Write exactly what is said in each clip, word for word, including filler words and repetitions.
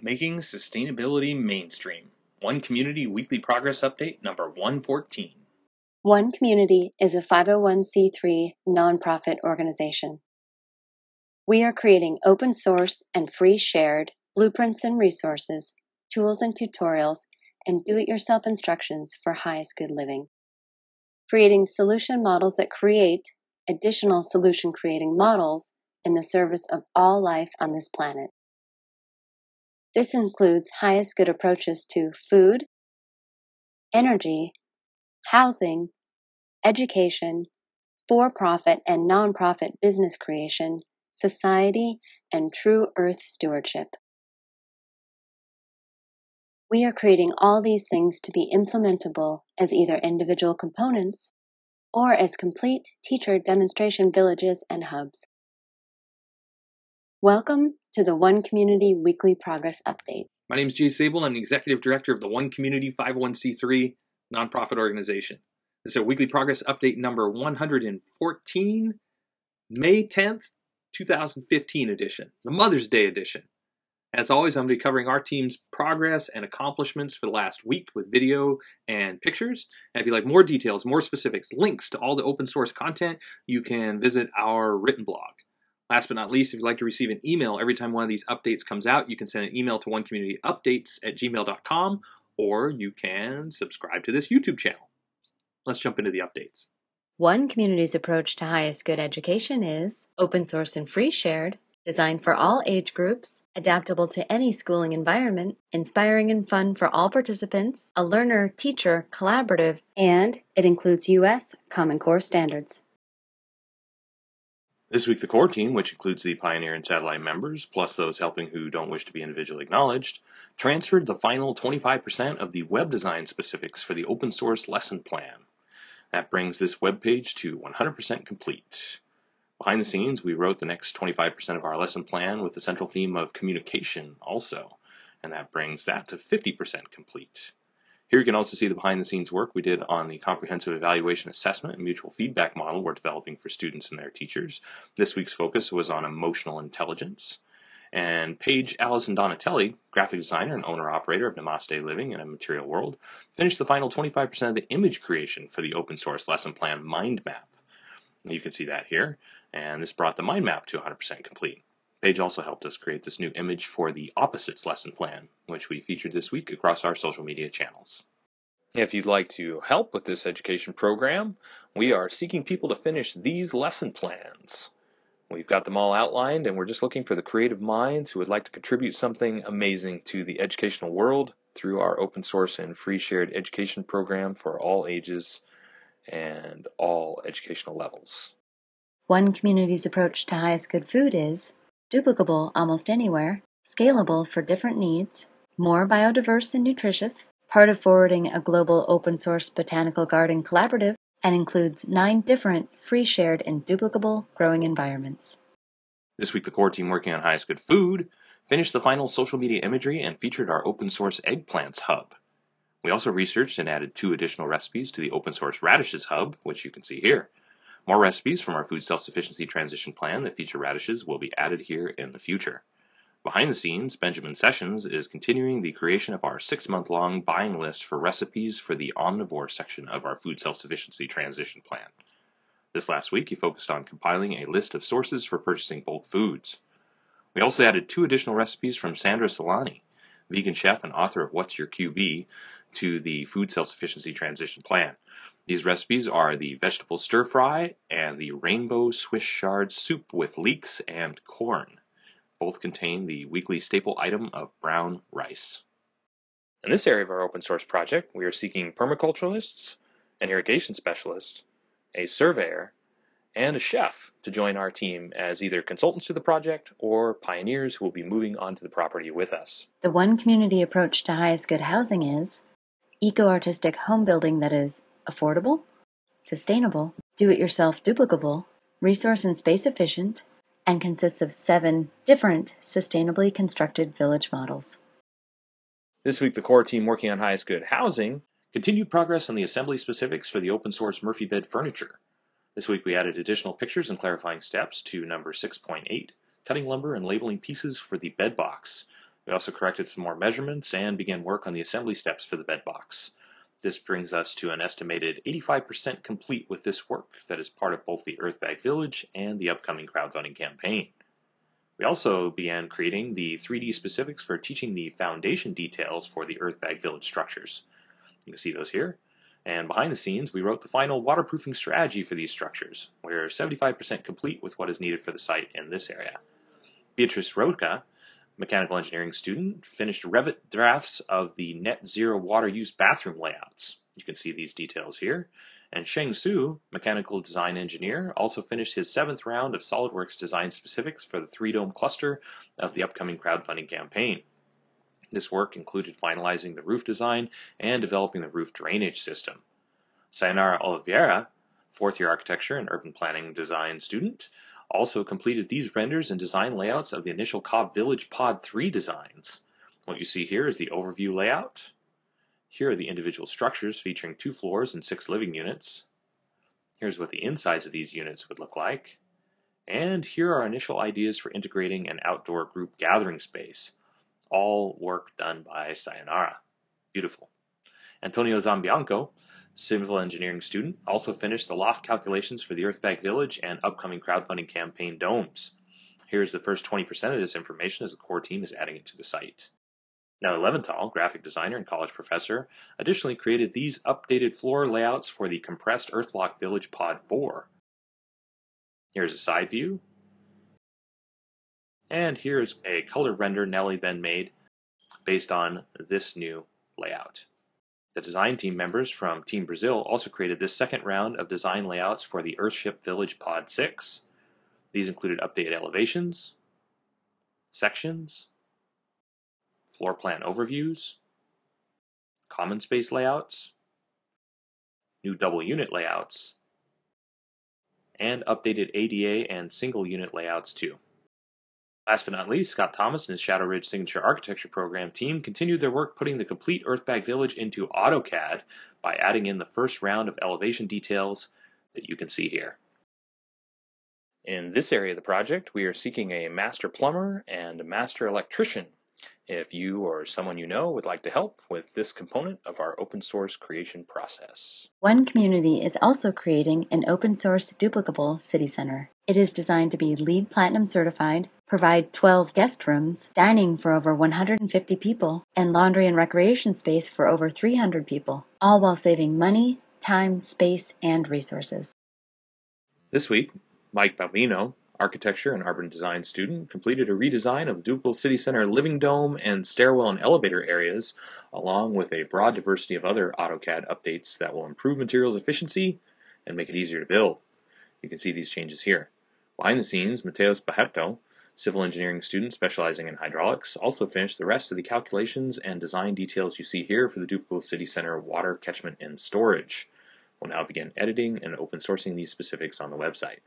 Making Sustainability Mainstream. One Community Weekly Progress Update number one fourteen. One Community is a five oh one c three nonprofit organization. We are creating open source and free shared blueprints and resources, tools and tutorials, and do-it-yourself instructions for highest good living. Creating solution models that create additional solution-creating models in the service of all life on this planet. This includes highest good approaches to food, energy, housing, education, for-profit and non-profit business creation, society, and true earth stewardship. We are creating all these things to be implementable as either individual components or as complete teacher demonstration villages and hubs. Welcome to the One Community Weekly Progress Update. My name is Jay Sable. I'm the Executive Director of the One Community five oh one c three nonprofit organization. This is our Weekly Progress Update number one hundred fourteen, May tenth, two thousand fifteen edition, the Mother's Day edition. As always, I'm going to be covering our team's progress and accomplishments for the last week with video and pictures. And if you'd like more details, more specifics, links to all the open source content, you can visit our written blog. Last but not least, if you'd like to receive an email every time one of these updates comes out, you can send an email to one community updates at gmail dot com, or you can subscribe to this YouTube channel. Let's jump into the updates. One Community's approach to highest good education is open source and free shared, designed for all age groups, adaptable to any schooling environment, inspiring and fun for all participants, a learner-teacher collaborative, and it includes U S Common Core standards. This week, the core team, which includes the Pioneer and Satellite members, plus those helping who don't wish to be individually acknowledged, transferred the final twenty-five percent of the web design specifics for the open source lesson plan. That brings this web page to one hundred percent complete. Behind the scenes, we wrote the next twenty-five percent of our lesson plan with the central theme of communication also, and that brings that to fifty percent complete. Here you can also see the behind the scenes work we did on the comprehensive evaluation assessment and mutual feedback model we're developing for students and their teachers. This week's focus was on emotional intelligence. And Paige Allison Donatelli, graphic designer and owner-operator of Namaste Living in a Material World, finished the final twenty-five percent of the image creation for the open source lesson plan mind map. You can see that here, and this brought the mind map to one hundred percent complete. Paige also helped us create this new image for the Opposites lesson plan, which we featured this week across our social media channels. If you'd like to help with this education program, we are seeking people to finish these lesson plans. We've got them all outlined, and we're just looking for the creative minds who would like to contribute something amazing to the educational world through our open source and free shared education program for all ages and all educational levels. One Community's approach to highest good food is duplicable almost anywhere, scalable for different needs, more biodiverse and nutritious, part of forwarding a global open source botanical garden collaborative, and includes nine different free, shared, and duplicable growing environments. This week, the core team working on Highest Good Food finished the final social media imagery and featured our open source eggplants hub. We also researched and added two additional recipes to the open source radishes hub, which you can see here. More recipes from our food self-sufficiency transition plan that feature radishes will be added here in the future. Behind the scenes, Benjamin Sessions is continuing the creation of our six-month-long buying list for recipes for the omnivore section of our Food Self-Sufficiency Transition Plan. This last week, he focused on compiling a list of sources for purchasing bulk foods. We also added two additional recipes from Sandra Solani, vegan chef and author of What's Your Q B, to the Food Self-Sufficiency Transition Plan. These recipes are the vegetable stir-fry and the rainbow Swiss chard soup with leeks and corn. Both contain the weekly staple item of brown rice. In this area of our open source project, we are seeking permaculturalists, an irrigation specialist, a surveyor, and a chef to join our team as either consultants to the project or pioneers who will be moving onto the property with us. The One Community approach to highest good housing is eco-artistic home building that is affordable, sustainable, do-it-yourself duplicable, resource and space efficient, and consists of seven different sustainably constructed village models. This week, the core team working on Highest Good Housing continued progress on the assembly specifics for the open source Murphy bed furniture. This week, we added additional pictures and clarifying steps to number six point eight, cutting lumber and labeling pieces for the bed box. We also corrected some more measurements and began work on the assembly steps for the bed box. This brings us to an estimated eighty-five percent complete with this work that is part of both the Earthbag Village and the upcoming crowdfunding campaign. We also began creating the three D specifics for teaching the foundation details for the Earthbag Village structures. You can see those here. And behind the scenes, we wrote the final waterproofing strategy for these structures. We're seventy-five percent complete with what is needed for the site in this area. Beatrice Rodka, mechanical engineering student, finished Revit drafts of the net zero water use bathroom layouts. You can see these details here. And Sheng Su, mechanical design engineer, also finished his seventh round of SolidWorks design specifics for the three-dome cluster of the upcoming crowdfunding campaign. This work included finalizing the roof design and developing the roof drainage system. Sayonara Oliveira, fourth-year architecture and urban planning design student, also completed these renders and design layouts of the initial Cobb Village Pod three designs. What you see here is the overview layout. Here are the individual structures featuring two floors and six living units. Here's what the insides of these units would look like. And here are initial ideas for integrating an outdoor group gathering space. All work done by Sayonara. Beautiful. Antonio Zambianco, civil engineering student, also finished the loft calculations for the Earthbag Village and upcoming crowdfunding campaign domes. Here's the first twenty percent of this information as the core team is adding it to the site. Nellie Leventhal, graphic designer and college professor, additionally created these updated floor layouts for the compressed Earthblock Village Pod four. Here's a side view. And here's a color render Nellie then made based on this new layout. The design team members from Team Brazil also created this second round of design layouts for the Earthship Village Pod six. These included updated elevations, sections, floor plan overviews, common space layouts, new double unit layouts, and updated A D A and single unit layouts too. Last but not least, Scott Thomas and his Shadow Ridge Signature Architecture Program team continued their work putting the complete Earthbag Village into AutoCAD by adding in the first round of elevation details that you can see here. In this area of the project, we are seeking a master plumber and a master electrician. If you or someone you know would like to help with this component of our open source creation process. One Community is also creating an open source duplicable city center. It is designed to be LEED Platinum certified, provide twelve guest rooms, dining for over one hundred fifty people, and laundry and recreation space for over three hundred people, all while saving money, time, space, and resources. This week, Mike Bavino, architecture and urban design student, completed a redesign of the Duplicable City Center living dome and stairwell and elevator areas, along with a broad diversity of other AutoCAD updates that will improve materials efficiency and make it easier to build. You can see these changes here. Behind the scenes, Mateus Baheto, civil engineering student specializing in hydraulics, also finished the rest of the calculations and design details you see here for the Duplicable City Center water catchment and storage. We'll now begin editing and open sourcing these specifics on the website.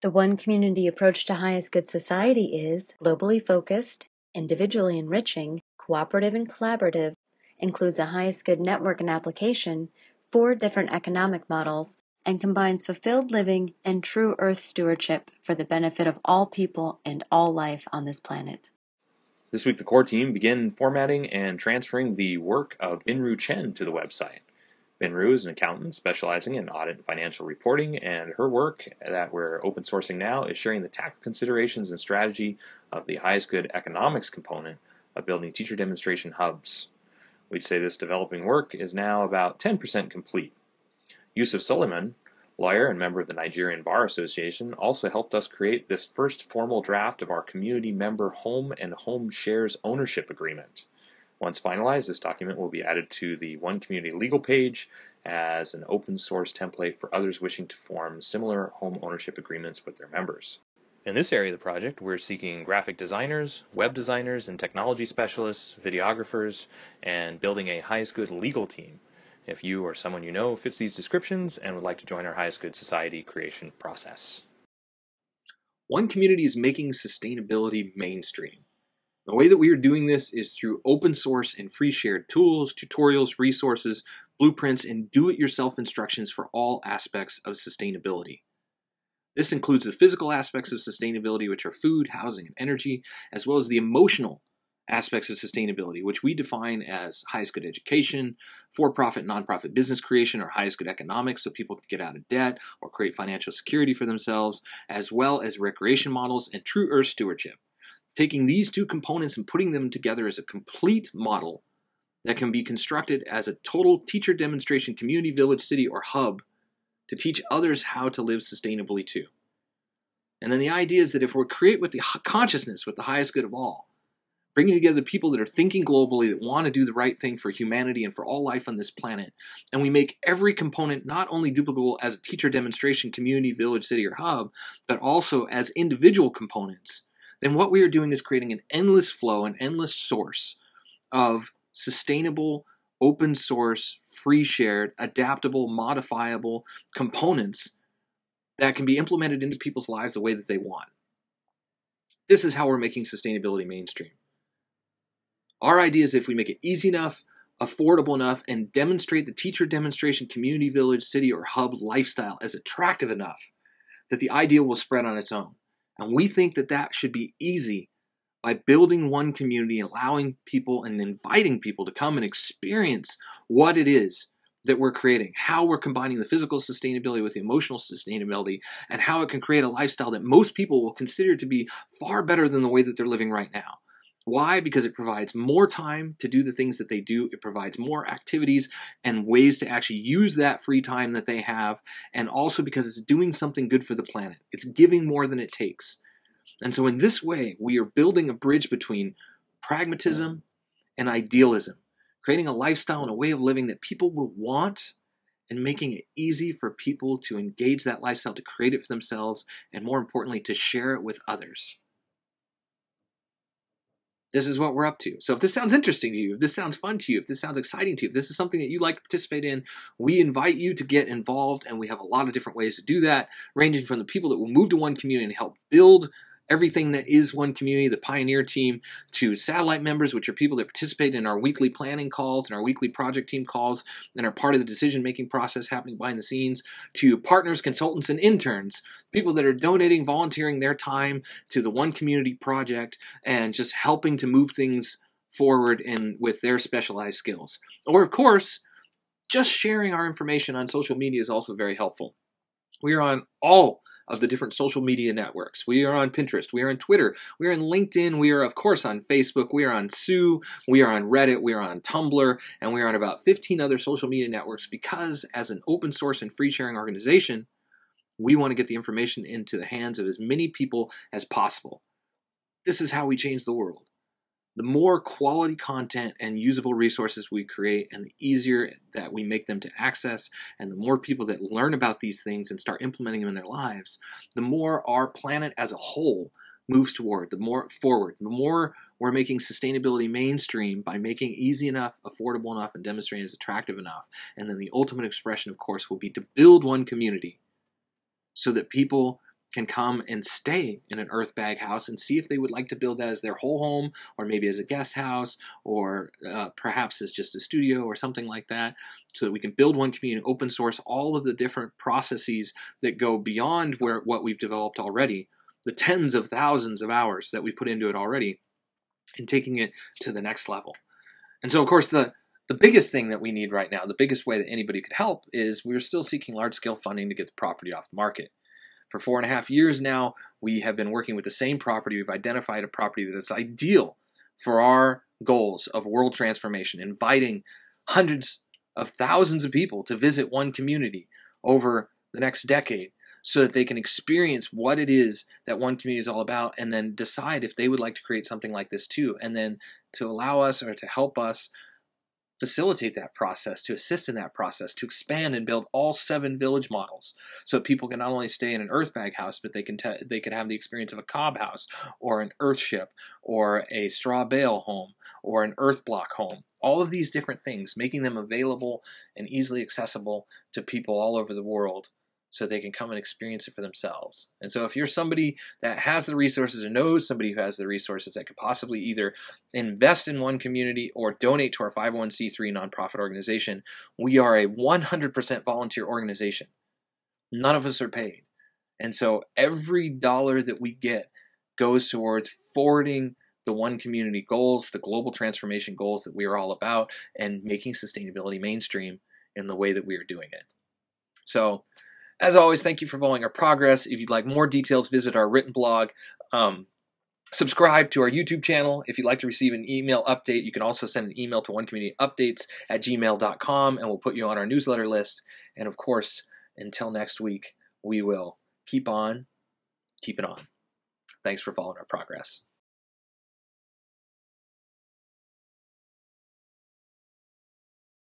The One Community approach to Highest Good Society is globally focused, individually enriching, cooperative and collaborative, includes a Highest Good network and application, four different economic models, and combines fulfilled living and true earth stewardship for the benefit of all people and all life on this planet. This week the core team began formatting and transferring the work of Inru Chen to the website. Ben Roo is an accountant specializing in audit and financial reporting, and her work that we're open sourcing now is sharing the tax considerations and strategy of the Highest Good Economics component of building teacher demonstration hubs. We'd say this developing work is now about ten percent complete. Yusuf Suleiman, lawyer and member of the Nigerian Bar Association, also helped us create this first formal draft of our community member home and home shares ownership agreement. Once finalized, this document will be added to the One Community legal page as an open source template for others wishing to form similar home ownership agreements with their members. In this area of the project, we're seeking graphic designers, web designers, and technology specialists, videographers, and building a Highest Good legal team. If you or someone you know fits these descriptions and would like to join our Highest Good Society creation process. One Community is making sustainability mainstream. The way that we are doing this is through open source and free shared tools, tutorials, resources, blueprints, and do-it-yourself instructions for all aspects of sustainability. This includes the physical aspects of sustainability, which are food, housing, and energy, as well as the emotional aspects of sustainability, which we define as highest good education, for-profit, nonprofit business creation, or highest good economics so people can get out of debt or create financial security for themselves, as well as recreation models and true earth stewardship. Taking these two components and putting them together as a complete model that can be constructed as a total teacher demonstration community, village, city, or hub to teach others how to live sustainably too. And then the idea is that if we're create with the consciousness, with the highest good of all, bringing together people that are thinking globally, that want to do the right thing for humanity and for all life on this planet, and we make every component not only duplicable as a teacher demonstration, community, village, city, or hub, but also as individual components, then what we are doing is creating an endless flow, an endless source of sustainable, open source, free shared, adaptable, modifiable components that can be implemented into people's lives the way that they want. This is how we're making sustainability mainstream. Our idea is if we make it easy enough, affordable enough, and demonstrate the teacher demonstration, community, village, city, or hub lifestyle as attractive enough that the idea will spread on its own. And we think that that should be easy by building one community, allowing people and inviting people to come and experience what it is that we're creating, how we're combining the physical sustainability with the emotional sustainability, and how it can create a lifestyle that most people will consider to be far better than the way that they're living right now. Why? Because it provides more time to do the things that they do. It provides more activities and ways to actually use that free time that they have, and also because it's doing something good for the planet. It's giving more than it takes. And so in this way, we are building a bridge between pragmatism and idealism, creating a lifestyle and a way of living that people will want and making it easy for people to engage that lifestyle, to create it for themselves, and more importantly, to share it with others. This is what we're up to. So if this sounds interesting to you, if this sounds fun to you, if this sounds exciting to you, if this is something that you like to participate in, we invite you to get involved, and we have a lot of different ways to do that, ranging from the people that will move to one community and help build everything that is one community, the pioneer team, to satellite members, which are people that participate in our weekly planning calls and our weekly project team calls and are part of the decision-making process happening behind the scenes, to partners, consultants, and interns, people that are donating, volunteering their time to the One Community Project and just helping to move things forward in, with their specialized skills. Or, of course, just sharing our information on social media is also very helpful. We are on all of the different social media networks. We are on Pinterest, we are on Twitter, we are on LinkedIn, we are of course on Facebook, we are on Sue, we are on Reddit, we are on Tumblr, and we are on about fifteen other social media networks because as an open source and free sharing organization, we want to get the information into the hands of as many people as possible. This is how we change the world. The more quality content and usable resources we create, and the easier that we make them to access, and the more people that learn about these things and start implementing them in their lives, the more our planet as a whole moves toward, the more forward, the more we're making sustainability mainstream by making easy enough, affordable enough, and demonstrating as attractive enough. And then the ultimate expression, of course, will be to build one community so that people can come and stay in an earth bag house and see if they would like to build that as their whole home, or maybe as a guest house, or uh, perhaps as just a studio or something like that, so that we can build one community, open source all of the different processes that go beyond where what we've developed already, the tens of thousands of hours that we put into it already, and taking it to the next level. And so, of course, the The biggest thing that we need right now, the biggest way that anybody could help, is we're still seeking large-scale funding to get the property off the market. For four and a half years now, we have been working with the same property. We've identified a property that is ideal for our goals of world transformation, inviting hundreds of thousands of people to visit one community over the next decade so that they can experience what it is that one community is all about, and then decide if they would like to create something like this too, and then to allow us or to help us facilitate that process, to assist in that process, to expand and build all seven village models so that people can not only stay in an earth bag house, but they can they can have the experience of a cob house, or an earth ship, or a straw bale home, or an earth block home. All of these different things, making them available and easily accessible to people all over the world so they can come and experience it for themselves. And so if you're somebody that has the resources or knows somebody who has the resources that could possibly either invest in one community or donate to our five oh one c three nonprofit organization, we are a one hundred percent volunteer organization. None of us are paid. And so every dollar that we get goes towards forwarding the One Community goals, the global transformation goals that we are all about, and making sustainability mainstream in the way that we are doing it. So, as always, thank you for following our progress. If you'd like more details, visit our written blog. Um, Subscribe to our YouTube channel. If you'd like to receive an email update, you can also send an email to one community updates at gmail dot com, and we'll put you on our newsletter list. And of course, until next week, we will keep on keeping on. Thanks for following our progress.